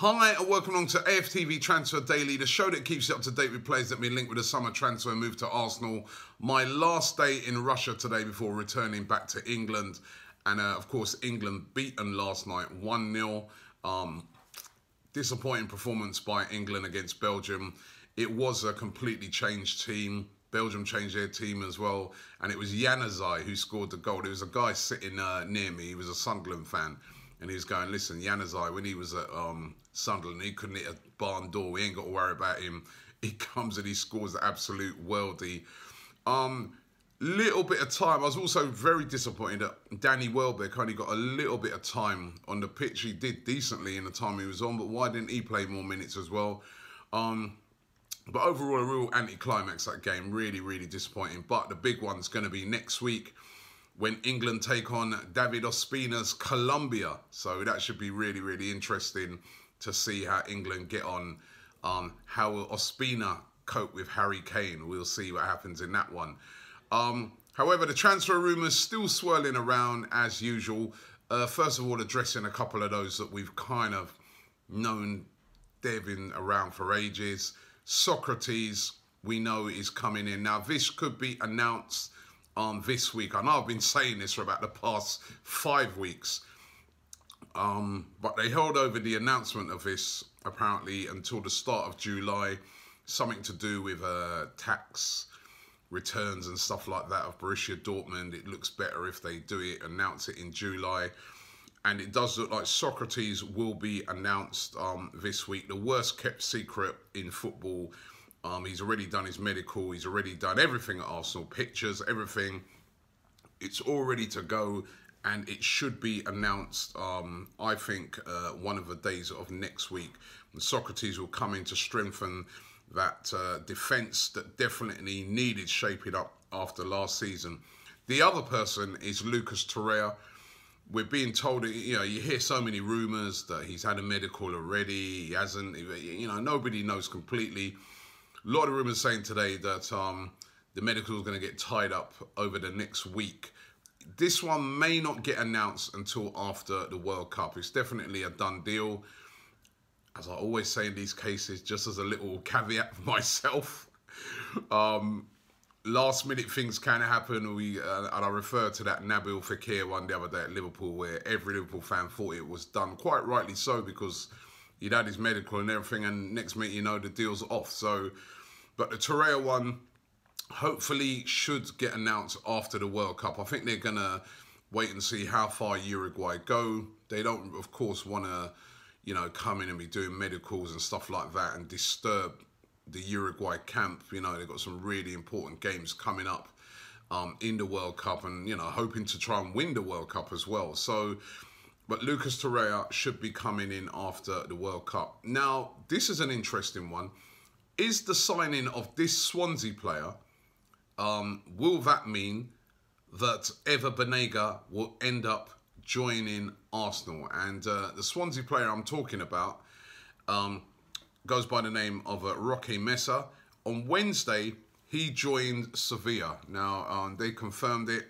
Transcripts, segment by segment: Hi and welcome along to AFTV Transfer Daily, the show that keeps you up to date with players that have been linked with a summer transfer move to Arsenal. My last day in Russia today before returning back to England. And of course, England beaten last night 1-0. Disappointing performance by England against Belgium. It was a completely changed team. Belgium changed their team as well. And it was Januzaj who scored the goal. There was a guy sitting near me. He was a Sunderland fan. And he was going, listen, Januzaj, when he was at Sunderland, he couldn't hit a barn door. We ain't got to worry about him. He comes and he scores the absolute worldie. Little bit of time. I was also very disappointed that Danny Welbeck only got a little bit of time on the pitch. He did decently in the time he was on, but why didn't he play more minutes as well? But overall, a real anticlimax, that game. Really, really disappointing. But the big one's going to be next week, when England take on David Ospina's Colombia. So that should be really, really interesting to see how England get on. How will Ospina cope with Harry Kane? We'll see what happens in that one. However, the transfer rumours still swirling around as usual. First of all, addressing a couple of those that we've kind of known they've been around for ages. Socrates, we know, is coming in. Now, this could be announced this week. I know I've been saying this for about the past 5 weeks, but they held over the announcement of this apparently until the start of July, something to do with tax returns and stuff like that of Borussia Dortmund. It looks better if they do it, announce it in July, and it does look like Socrates will be announced this week. The worst kept secret in football. He's already done his medical, he's already done everything at Arsenal, pictures, everything. It's all ready to go and it should be announced, I think, one of the days of next week. And Socrates will come in to strengthen that defence that definitely needed shaping up after last season. The other person is Lucas Torreira. We're being told, you know, you hear so many rumours that he's had a medical already, he hasn't, you know, nobody knows completely. A lot of rumours saying today that the medical is going to get tied up over the next week. This one may not get announced until after the World Cup. It's definitely a done deal. As I always say in these cases, just as a little caveat for myself, last minute things can happen. And I refer to that Nabil Fekir one the other day at Liverpool, where every Liverpool fan thought it was done. Quite rightly so, because he'd had his medical and everything, and next minute, you know, the deal's off. So, but the Torreira one hopefully should get announced after the World Cup. I think they're going to wait and see how far Uruguay go. They don't, of course, want to, you know, come in and be doing medicals and stuff like that and disturb the Uruguay camp. You know, they've got some really important games coming up in the World Cup and, you know, hoping to try and win the World Cup as well. So, but Lucas Torreira should be coming in after the World Cup. Now, this is an interesting one. Is the signing of this Swansea player, will that mean that Ever Banega will end up joining Arsenal? And the Swansea player I'm talking about goes by the name of Roque Mesa. On Wednesday, he joined Sevilla. Now, they confirmed it,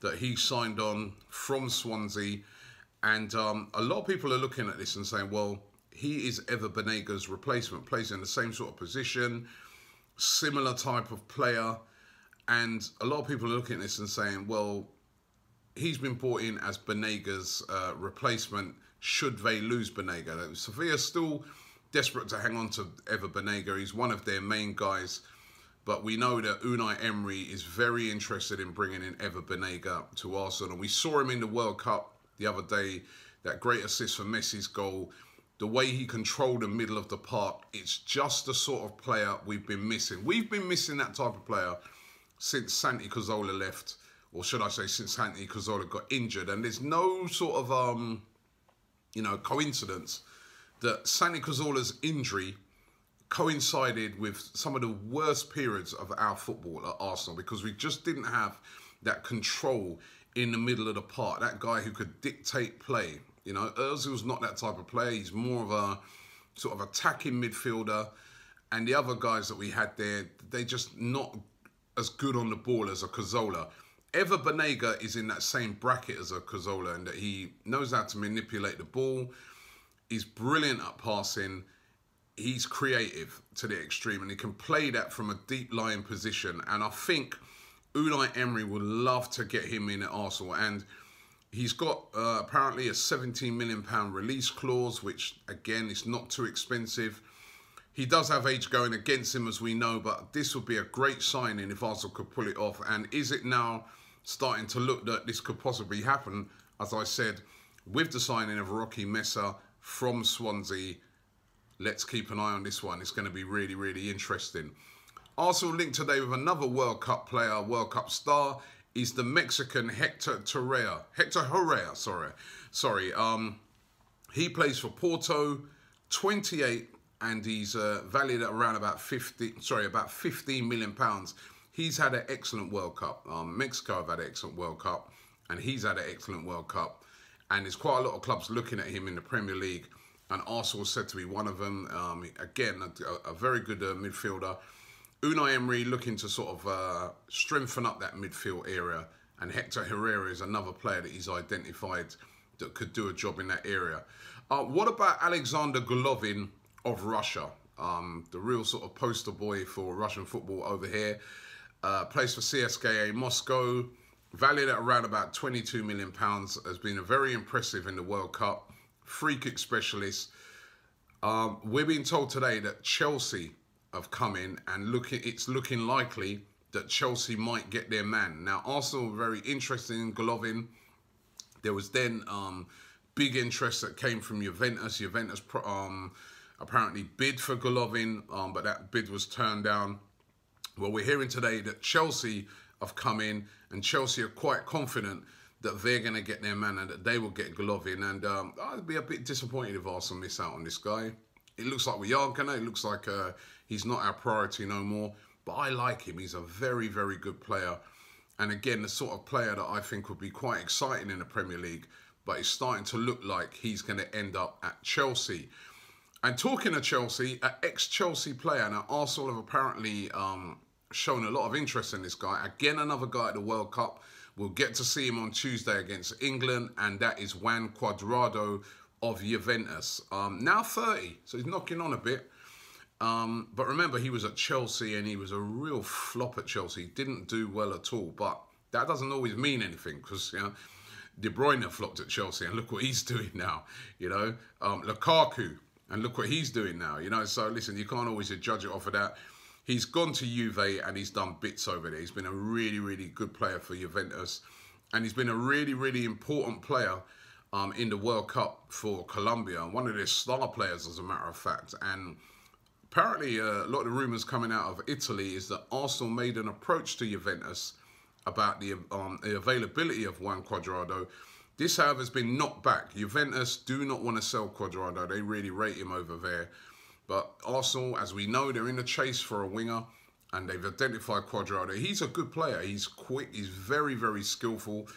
that he signed on from Swansea. And a lot of people are looking at this and saying, well, he is Ever Banega's replacement, plays in the same sort of position, similar type of player. And a lot of people are looking at this and saying, well, he's been brought in as Banega's replacement should they lose Banega. Sevilla's still desperate to hang on to Ever Banega. He's one of their main guys. But we know that Unai Emery is very interested in bringing in Ever Banega to Arsenal. We saw him in the World Cup the other day, that great assist for Messi's goal, the way he controlled the middle of the park. It's just the sort of player we've been missing. We've been missing that type of player since Santi Cazorla left, or should I say since Santi Cazorla got injured. And there's no sort of, you know, coincidence that Santi Cazorla's injury coincided with some of the worst periods of our football at Arsenal, because we just didn't have that control in the middle of the park, that guy who could dictate play. You know, Ozil's not that type of player. He's more of a sort of attacking midfielder. And the other guys that we had there, they're just not as good on the ball as a Cazorla. Ever Banega is in that same bracket as a Cazorla, and that he knows how to manipulate the ball. He's brilliant at passing. He's creative to the extreme, and he can play that from a deep lying position. And I think Unai Emery would love to get him in at Arsenal. And he's got apparently a £17 million release clause, which, again, is not too expensive. He does have age going against him, as we know, but this would be a great signing if Arsenal could pull it off. And is it now starting to look that this could possibly happen, as I said, with the signing of Roque Mesa from Swansea? Let's keep an eye on this one. It's going to be really, really interesting. Arsenal linked today with another World Cup player, World Cup star, is the Mexican Hector Herrera. He plays for Porto, 28, and he's valued at around about £15 million. He's had an excellent World Cup. Mexico have had an excellent World Cup, and he's had an excellent World Cup. And there's quite a lot of clubs looking at him in the Premier League, and Arsenal said to be one of them. Again, a very good midfielder. Unai Emery looking to sort of strengthen up that midfield area, and Hector Herrera is another player that he's identified that could do a job in that area. What about Alexander Golovin of Russia? The real sort of poster boy for Russian football over here. Plays for CSKA Moscow, valued at around about £22 million, has been very impressive in the World Cup, free kick specialist. We're being told today that Chelsea have come in, and it's looking likely that Chelsea might get their man. Now, Arsenal were very interested in Golovin. There was then big interest that came from Juventus. Juventus apparently bid for Golovin, but that bid was turned down. Well, we're hearing today that Chelsea have come in, and Chelsea are quite confident that they're going to get their man and that they will get Golovin. And I'd be a bit disappointed if Arsenal miss out on this guy. It looks like we are going to. It looks like he's not our priority no more. But I like him. He's a very, very good player. And again, the sort of player that I think would be quite exciting in the Premier League. But it's starting to look like he's going to end up at Chelsea. And talking of Chelsea, an ex-Chelsea player. Now, Arsenal have apparently shown a lot of interest in this guy. Again, another guy at the World Cup. We'll get to see him on Tuesday against England. And that is Juan Cuadrado of Juventus, now 30, so he's knocking on a bit. But remember, he was at Chelsea and he was a real flop at Chelsea. He didn't do well at all, but that doesn't always mean anything, because, you know, De Bruyne flopped at Chelsea and look what he's doing now, you know. Lukaku, and look what he's doing now, you know. So listen, you can't always judge it off of that. He's gone to Juve and he's done bits over there. He's been a really, really good player for Juventus, and he's been a really, really important player in the World Cup for Colombia, and one of their star players, as a matter of fact. And apparently a lot of rumours coming out of Italy is that Arsenal made an approach to Juventus about the availability of Juan Cuadrado. This, however, has been knocked back. Juventus do not want to sell Cuadrado. They really rate him over there. But Arsenal, as we know, they're in the chase for a winger, and they've identified Cuadrado. He's a good player. He's quick. He's very, very skillful.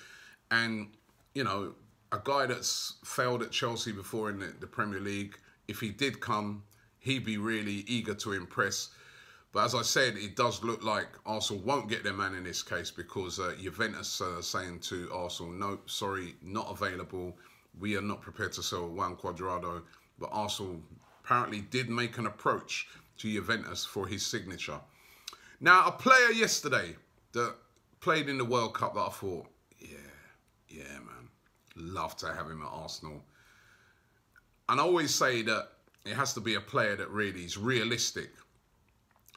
And, you know, a guy that's failed at Chelsea before in the Premier League, if he did come, he'd be really eager to impress. But as I said, it does look like Arsenal won't get their man in this case, because Juventus are saying to Arsenal, no, sorry, not available. We are not prepared to sell Juan Cuadrado. But Arsenal apparently did make an approach to Juventus for his signature. Now, a player yesterday that played in the World Cup that I thought, yeah, man. Love to have him at Arsenal. And I always say that it has to be a player that really is realistic.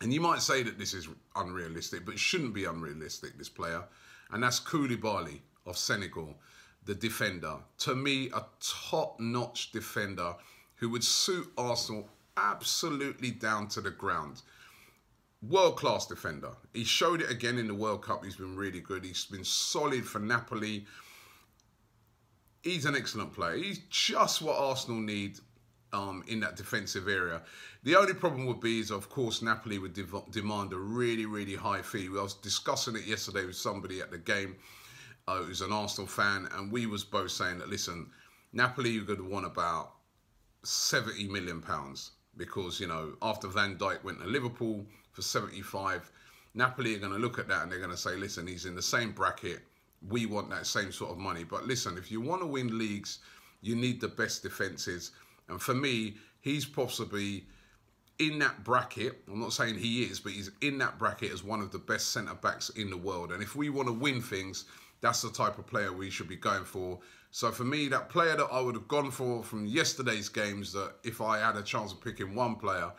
And you might say that this is unrealistic, but it shouldn't be unrealistic, this player. And that's Koulibaly of Senegal, the defender. To me, a top-notch defender who would suit Arsenal absolutely down to the ground. World-class defender. He showed it again in the World Cup. He's been really good. He's been solid for Napoli. He's an excellent player. He's just what Arsenal need in that defensive area. The only problem would be is, of course, Napoli would demand a really, really high fee. I was discussing it yesterday with somebody at the game who's an Arsenal fan, and we was both saying that, listen, Napoli are going to want about £70 million because, you know, after Van Dijk went to Liverpool for 75, Napoli are going to look at that and they're going to say, listen, he's in the same bracket. We want that same sort of money. But listen, if you want to win leagues, you need the best defences. And for me, he's possibly in that bracket. I'm not saying he is, but he's in that bracket as one of the best centre-backs in the world. And if we want to win things, that's the type of player we should be going for. So for me, that player that I would have gone for from yesterday's games, that if I had a chance of picking one player,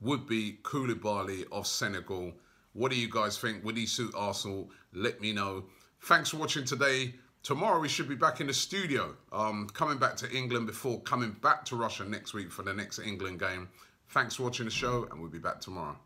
would be Koulibaly of Senegal. What do you guys think? Would he suit Arsenal? Let me know. Thanks for watching today. Tomorrow we should be back in the studio, coming back to England before coming back to Russia next week for the next England game. Thanks for watching the show, and we'll be back tomorrow.